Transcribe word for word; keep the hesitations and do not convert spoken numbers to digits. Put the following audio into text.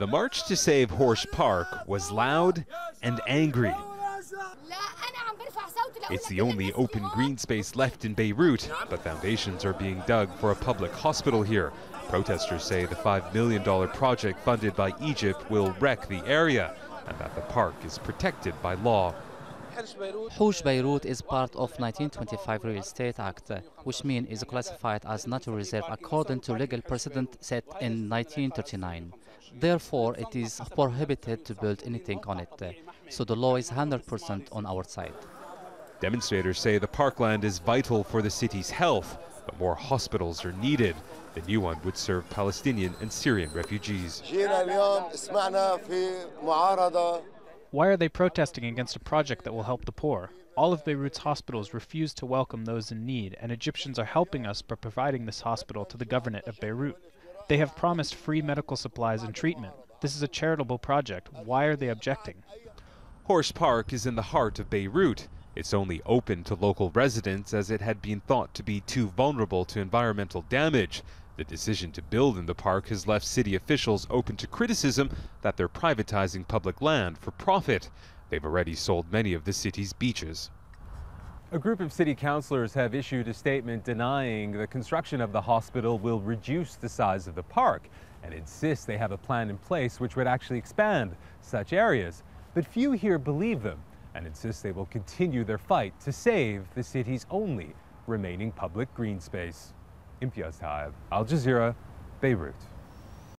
The march to save Horsh Park was loud and angry. It's the only open green space left in Beirut, but foundations are being dug for a public hospital here. Protesters say the five million dollar project funded by Egypt will wreck the area and that the park is protected by law. Horsh Beirut is part of nineteen twenty-five Real Estate Act, which means is classified as natural reserve according to legal precedent set in nineteen thirty-nine. Therefore, it is prohibited to build anything on it, so the law is one hundred percent on our side. Demonstrators say the parkland is vital for the city's health, but more hospitals are needed. The new one would serve Palestinian and Syrian refugees. Why are they protesting against a project that will help the poor? All of Beirut's hospitals refuse to welcome those in need, and Egyptians are helping us by providing this hospital to the government of Beirut. They have promised free medical supplies and treatment. This is a charitable project. Why are they objecting? Horsh Park is in the heart of Beirut. It's only open to local residents as it had been thought to be too vulnerable to environmental damage. The decision to build in the park has left city officials open to criticism that they're privatizing public land for profit. They've already sold many of the city's beaches. A group of city councilors have issued a statement denying the construction of the hospital will reduce the size of the park and insist they have a plan in place which would actually expand such areas. But few here believe them and insist they will continue their fight to save the city's only remaining public green space. Imtiaz Tyab, Al Jazeera, Beirut.